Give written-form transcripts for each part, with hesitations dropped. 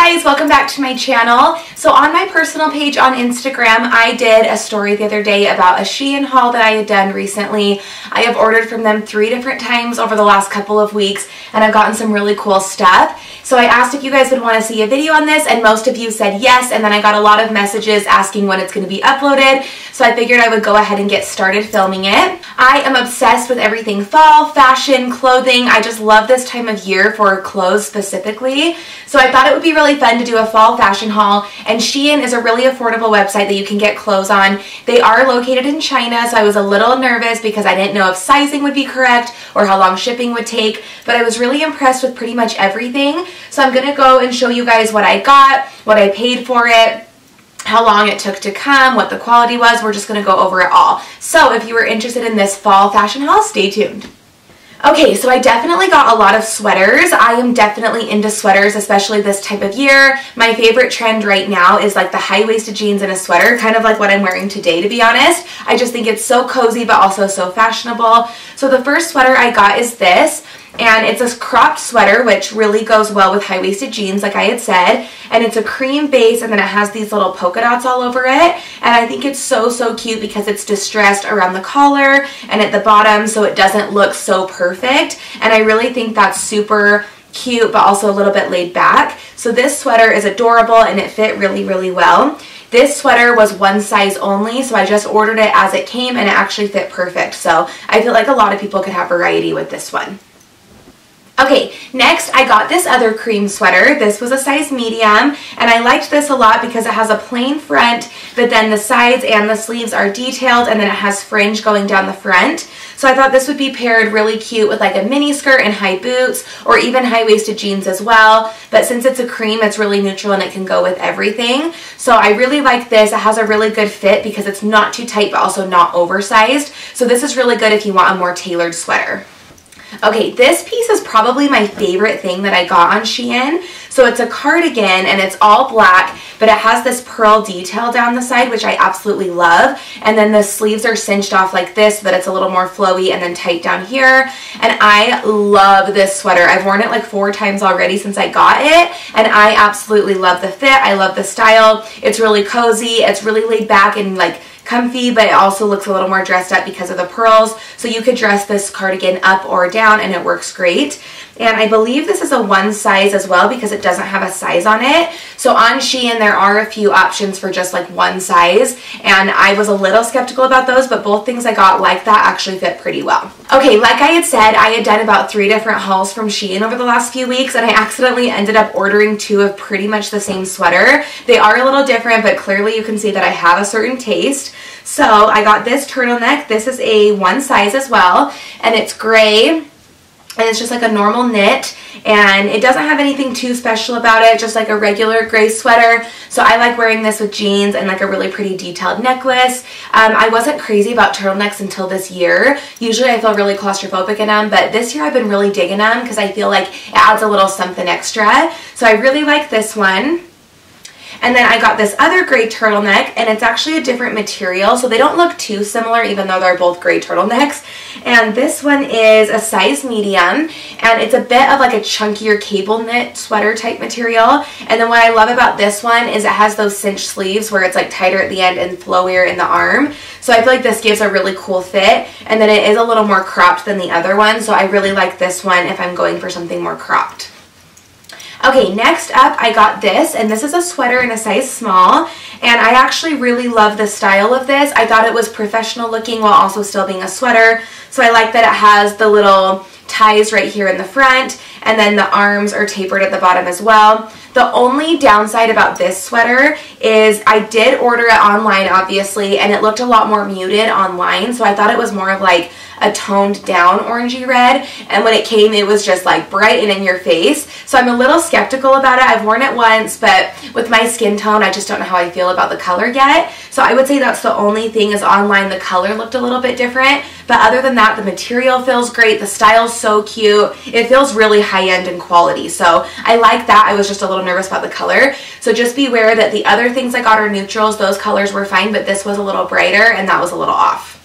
guys, welcome back to my channel. So on my personal page on Instagram, I did a story the other day about a Shein haul that I had done recently. I have ordered from them 3 different times over the last couple of weeks, and I've gotten some really cool stuff. So I asked if you guys would want to see a video on this, and most of you said yes, and then I got a lot of messages asking when it's going to be uploaded, so I figured I would go ahead and get started filming it. I am obsessed with everything fall, fashion, clothing. I just love this time of year for clothes specifically, so I thought it would be really fun to do a fall fashion haul, and Shein is a really affordable website that you can get clothes on. They are located in China, so I was a little nervous because I didn't know if sizing would be correct or how long shipping would take, but I was really impressed with pretty much everything. So I'm gonna go and show you guys what I got, what I paid for it, how long it took to come, what the quality was. We're just gonna go over it all. So if you were interested in this fall fashion haul, stay tuned. Okay, so I definitely got a lot of sweaters. I am definitely into sweaters, especially this type of year. My favorite trend right now is like the high-waisted jeans and a sweater, kind of like what I'm wearing today, to be honest. I just think it's so cozy, but also so fashionable. So the first sweater I got is this, and it's a cropped sweater, which really goes well with high-waisted jeans, like I had said. And it's a cream base, and then it has these little polka dots all over it. And I think it's so, so cute because it's distressed around the collar and at the bottom, so it doesn't look so perfect. And I really think that's super cute, but also a little bit laid back. So this sweater is adorable, and it fit really, really well. This sweater was one size only, so I just ordered it as it came, and it actually fit perfect. So I feel like a lot of people could have variety with this one. Okay, next I got this other cream sweater. This was a size medium, and I liked this a lot because it has a plain front, but then the sides and the sleeves are detailed, and then it has fringe going down the front. So I thought this would be paired really cute with like a mini skirt and high boots, or even high-waisted jeans as well. But since it's a cream, it's really neutral and it can go with everything. So I really like this. It has a really good fit because it's not too tight, but also not oversized. So this is really good if you want a more tailored sweater. Okay, this piece is probably my favorite thing that I got on Shein. So it's a cardigan, and it's all black, but it has this pearl detail down the side, which I absolutely love. And then the sleeves are cinched off like this, but it's a little more flowy and then tight down here. And I love this sweater. I've worn it like 4 times already since I got it, and I absolutely love the fit. I love the style. It's really cozy. It's really laid back and like comfy, but it also looks a little more dressed up because of the pearls. So you could dress this cardigan up or down, and it works great. And I believe this is a one size as well because it doesn't have a size on it. So on Shein, there are a few options for just like one size, and I was a little skeptical about those, but both things I got like that actually fit pretty well. Okay, like I had said, I had done about 3 different hauls from Shein over the last few weeks, and I accidentally ended up ordering 2 of pretty much the same sweater. They are a little different, but clearly you can see that I have a certain taste. So I got this turtleneck. This is a one size as well, and it's gray. And it's just like a normal knit, and it doesn't have anything too special about it, just like a regular gray sweater. So I like wearing this with jeans and like a really pretty detailed necklace. I wasn't crazy about turtlenecks until this year. Usually I feel really claustrophobic in them, but this year I've been really digging them because I feel like it adds a little something extra. So I really like this one. And then I got this other gray turtleneck, and it's actually a different material, so they don't look too similar even though they're both gray turtlenecks. And this one is a size medium, and it's a bit of like a chunkier cable knit sweater type material. And then what I love about this one is it has those cinched sleeves where it's like tighter at the end and flowier in the arm. So I feel like this gives a really cool fit, and then it is a little more cropped than the other one, so I really like this one if I'm going for something more cropped. Okay, next up I got this, and this is a sweater in a size small, and I actually really love the style of this. I thought it was professional looking while also still being a sweater, so I like that it has the little ties right here in the front, and then the arms are tapered at the bottom as well. The only downside about this sweater is I did order it online, obviously, and it looked a lot more muted online, so I thought it was more of like a toned down orangey red, and when it came it was just like bright and in your face. So I'm a little skeptical about it. I've worn it once, but with my skin tone I just don't know how I feel about the color yet. So I would say that's the only thing, is online the color looked a little bit different, but other than that the material feels great, the style's so cute, it feels really high-end in quality, so I like that. I was just a little nervous about the color, so just beware that the other things I got are neutrals. Those colors were fine, but this was a little brighter and that was a little off.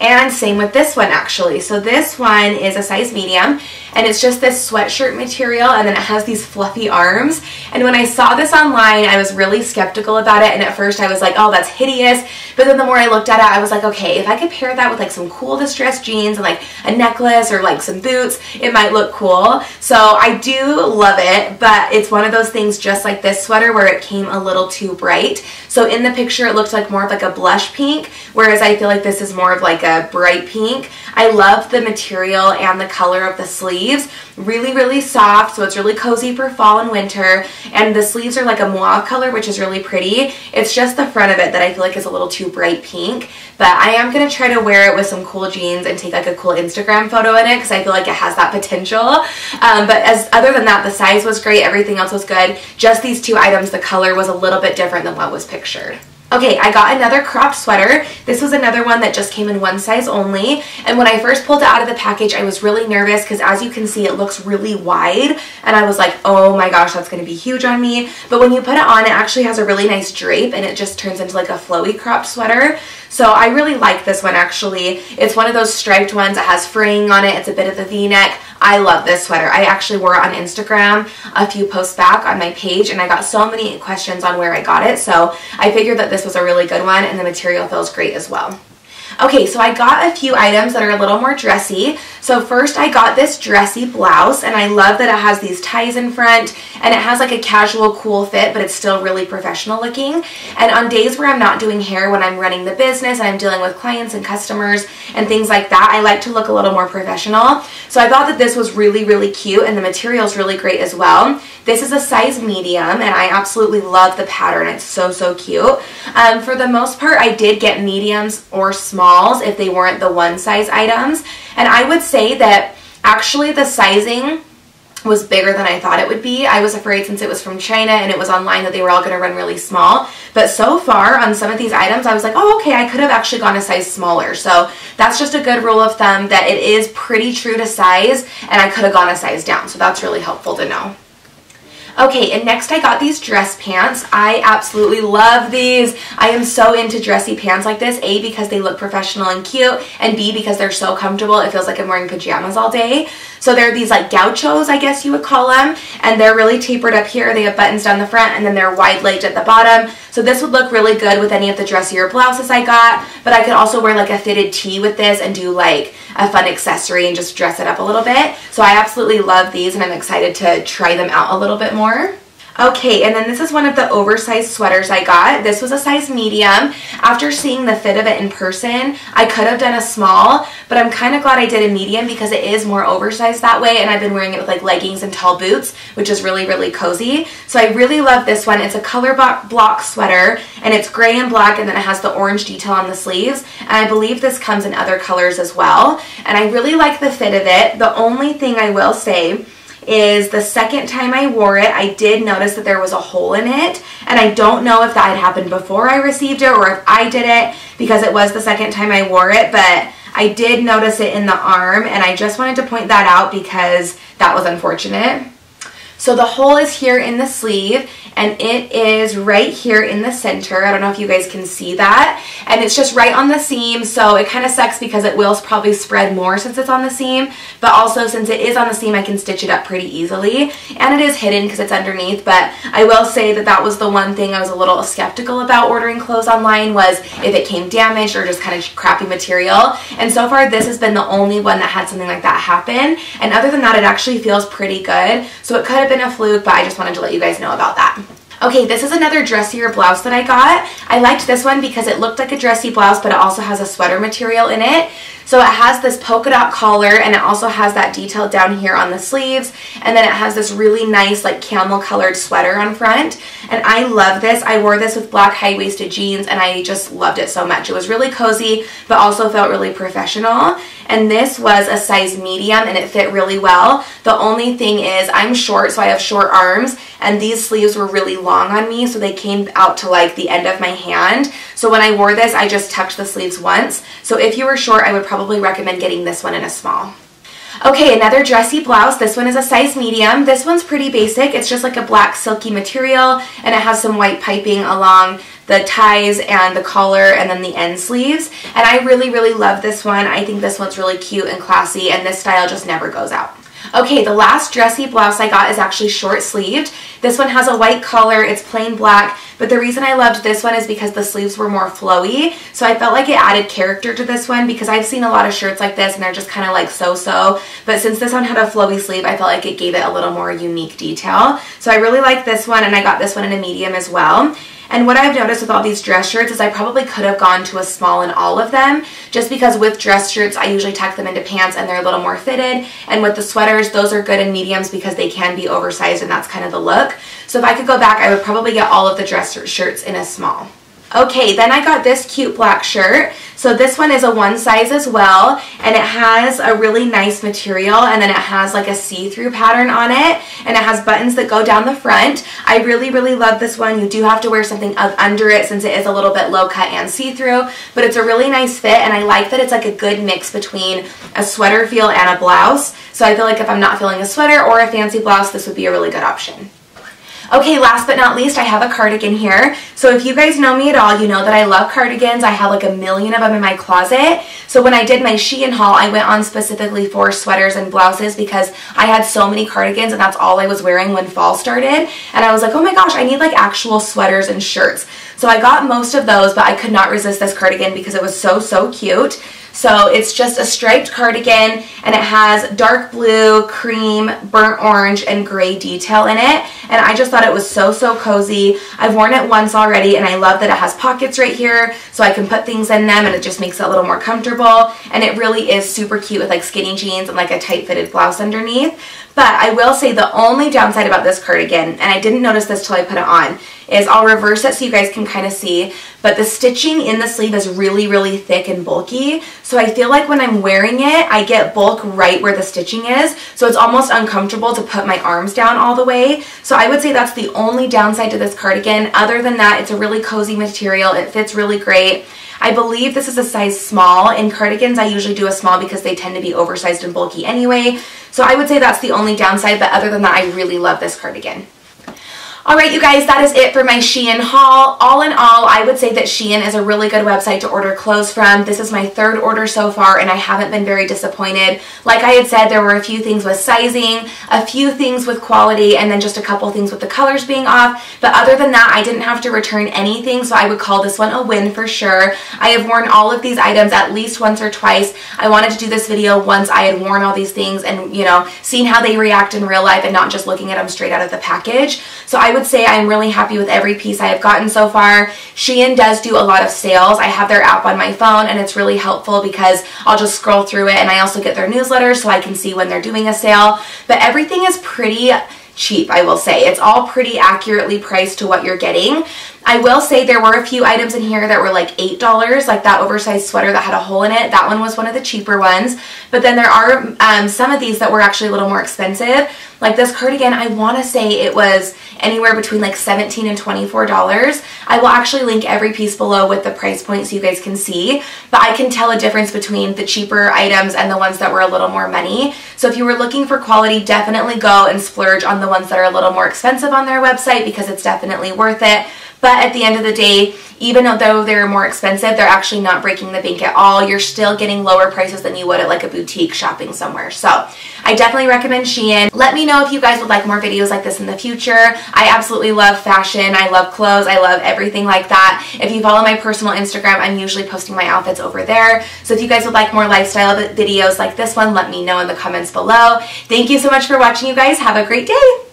And same with this one actually. So this one is a size medium and it's just this sweatshirt material, and then it has these fluffy arms. And when I saw this online, I was really skeptical about it, and at first I was like, oh, that's hideous. But then the more I looked at it, I was like, okay, if I could pair that with like some cool distressed jeans and like a necklace or like some boots, it might look cool. So I do love it, but it's one of those things just like this sweater where it came a little too bright. So in the picture it looked like more of like a blush pink, whereas I feel like this is more of like a bright pink. I love the material and the color of the sleeves. Really, really soft, so it's really cozy for fall and winter. And the sleeves are like a mauve color, which is really pretty. It's just the front of it that I feel like is a little too bright pink. But I am going to try to wear it with some cool jeans and take like a cool Instagram photo in it, because I feel like it has that potential. But other than that, the size was great. Everything else was good. Just these two items, the color was a little bit different than what was pictured. Okay, I got another cropped sweater. This was another one that just came in one size only. And when I first pulled it out of the package, I was really nervous because, as you can see, it looks really wide. And I was like, oh my gosh, that's going to be huge on me. But when you put it on, it actually has a really nice drape and it just turns into like a flowy cropped sweater. So I really like this one actually. It's one of those striped ones. It has fraying on it. It's a bit of a V-neck. I love this sweater. I actually wore it on Instagram a few posts back on my page, and I got so many questions on where I got it. So I figured that this was a really good one, and the material feels great as well. Okay, so I got a few items that are a little more dressy. So first I got this dressy blouse, and I love that it has these ties in front and it has like a casual cool fit, but it's still really professional looking. And on days where I'm not doing hair, when I'm running the business and I'm dealing with clients and customers and things like that, I like to look a little more professional. So I thought that this was really, really cute, and the material is really great as well. This is a size medium, and I absolutely love the pattern. It's so, so cute. For the most part, I did get mediums or smalls if they weren't the one size items. And I would say that actually the sizing was bigger than I thought it would be. I was afraid, since it was from China and it was online, that they were all going to run really small. But so far on some of these items, I was like, oh, okay, I could have actually gone a size smaller. So that's just a good rule of thumb, that it is pretty true to size, and I could have gone a size down. So that's really helpful to know. Okay, and next I got these dress pants. I absolutely love these. I am so into dressy pants like this, A, because they look professional and cute, and B, because they're so comfortable. It feels like I'm wearing pajamas all day. So they're these like gauchos, I guess you would call them, and they're really tapered up here. They have buttons down the front, and then they're wide-legged at the bottom. So this would look really good with any of the dressier blouses I got, but I could also wear like a fitted tee with this and do like a fun accessory and just dress it up a little bit. So I absolutely love these, and I'm excited to try them out a little bit more. Okay, and then this is one of the oversized sweaters I got. This was a size medium. After seeing the fit of it in person, I could have done a small, but I'm kind of glad I did a medium because it is more oversized that way, and I've been wearing it with like leggings and tall boots, which is really, really cozy. So I really love this one. It's a color block sweater, and it's gray and black, and then it has the orange detail on the sleeves, and I believe this comes in other colors as well. And I really like the fit of it. The only thing I will say is the second time I wore it, I did notice that there was a hole in it, and I don't know if that had happened before I received it or if I did it, because it was the second time I wore it, but I did notice it in the arm, and I just wanted to point that out because that was unfortunate. So the hole is here in the sleeve, and it is right here in the center. I don't know if you guys can see that, and it's just right on the seam, so it kind of sucks because it will probably spread more since it's on the seam, but also since it is on the seam, I can stitch it up pretty easily, and it is hidden because it's underneath. But I will say that that was the one thing I was a little skeptical about ordering clothes online, was if it came damaged or just kind of crappy material, and so far this has been the only one that had something like that happen, and other than that, it actually feels pretty good. So it could have been a fluke, but I just wanted to let you guys know about that. Okay, this is another dressier blouse that I got. I liked this one because it looked like a dressy blouse, but it also has a sweater material in it. So it has this polka dot collar, and it also has that detail down here on the sleeves, and then it has this really nice like camel colored sweater on front, and I love this. I wore this with black high-waisted jeans, and I just loved it so much. It was really cozy, but also felt really professional, and this was a size medium, and it fit really well. The only thing is I'm short, so I have short arms, and these sleeves were really long on me, so they came out to like the end of my hand. So when I wore this, I just tucked the sleeves once. So if you were short, I would probably recommend getting this one in a small. Okay, another dressy blouse. This one is a size medium. This one's pretty basic. It's just like a black silky material, and it has some white piping along the ties and the collar and then the end sleeves. And I really, really love this one. I think this one's really cute and classy, and this style just never goes out. Okay, the last dressy blouse I got is actually short sleeved. This one has a white collar, it's plain black, but the reason I loved this one is because the sleeves were more flowy, so I felt like it added character to this one, because I've seen a lot of shirts like this and they're just kind of like so-so, but since this one had a flowy sleeve, I felt like it gave it a little more unique detail. So I really like this one, and I got this one in a medium as well. And what I've noticed with all these dress shirts is I probably could have gone to a small in all of them, just because with dress shirts I usually tuck them into pants and they're a little more fitted, and with the sweaters those are good in mediums because they can be oversized and that's kind of the look. So if I could go back, I would probably get all of the dress shirts in a small. Okay, then I got this cute black shirt. So this one is a one size as well, and it has a really nice material, and then it has like a see-through pattern on it, and it has buttons that go down the front. I really, really love this one. You do have to wear something up under it since it is a little bit low cut and see-through, but it's a really nice fit, and I like that it's like a good mix between a sweater feel and a blouse. So I feel like if I'm not feeling a sweater or a fancy blouse, this would be a really good option. Okay, last but not least, I have a cardigan here. So if you guys know me at all, you know that I love cardigans. I have like a million of them in my closet. So when I did my Shein haul, I went on specifically for sweaters and blouses because I had so many cardigans and that's all I was wearing when fall started. And I was like, oh my gosh, I need like actual sweaters and shirts. So I got most of those, but I could not resist this cardigan because it was so cute. So it's just a striped cardigan, and it has dark blue, cream, burnt orange, and gray detail in it. And I just thought it was so cozy. I've worn it once already, and I love that it has pockets right here so I can put things in them, and it just makes it a little more comfortable. And it really is super cute with like skinny jeans and like a tight-fitted blouse underneath. But I will say the only downside about this cardigan, and I didn't notice this till I put it on, is I'll reverse it so you guys can kind of see, but the stitching in the sleeve is really thick and bulky. So I feel like when I'm wearing it, I get bulk right where the stitching is. So it's almost uncomfortable to put my arms down all the way. So I would say that's the only downside to this cardigan. Other than that, it's a really cozy material. It fits really great. I believe this is a size small. In cardigans, I usually do a small because they tend to be oversized and bulky anyway. So I would say that's the only downside, but other than that, I really love this cardigan. Alright you guys, that is it for my Shein haul. All in all, I would say that Shein is a really good website to order clothes from. This is my third order so far, and I haven't been very disappointed. Like I had said, there were a few things with sizing, a few things with quality, and then just a couple things with the colors being off. But other than that, I didn't have to return anything, so I would call this one a win for sure. I have worn all of these items at least once or twice. I wanted to do this video once I had worn all these things and, you know, seen how they react in real life and not just looking at them straight out of the package. So I would say I'm really happy with every piece I have gotten so far. Shein does do a lot of sales. I have their app on my phone, and it's really helpful because I'll just scroll through it, and I also get their newsletter so I can see when they're doing a sale. But everything is pretty cheap, I will say. It's all pretty accurately priced to what you're getting. I will say there were a few items in here that were like $8, like that oversized sweater that had a hole in it. That one was one of the cheaper ones. But then there are some of these that were actually a little more expensive. Like this cardigan, I want to say it was anywhere between like $17 and $24. I will actually link every piece below with the price point so you guys can see. But I can tell a difference between the cheaper items and the ones that were a little more money. So if you were looking for quality, definitely go and splurge on the ones that are a little more expensive on their website because it's definitely worth it. But at the end of the day, even though they're more expensive, they're actually not breaking the bank at all. You're still getting lower prices than you would at like a boutique shopping somewhere. So I definitely recommend Shein. Let me know if you guys would like more videos like this in the future. I absolutely love fashion. I love clothes. I love everything like that. If you follow my personal Instagram, I'm usually posting my outfits over there. So if you guys would like more lifestyle videos like this one, let me know in the comments below. Thank you so much for watching, you guys. Have a great day.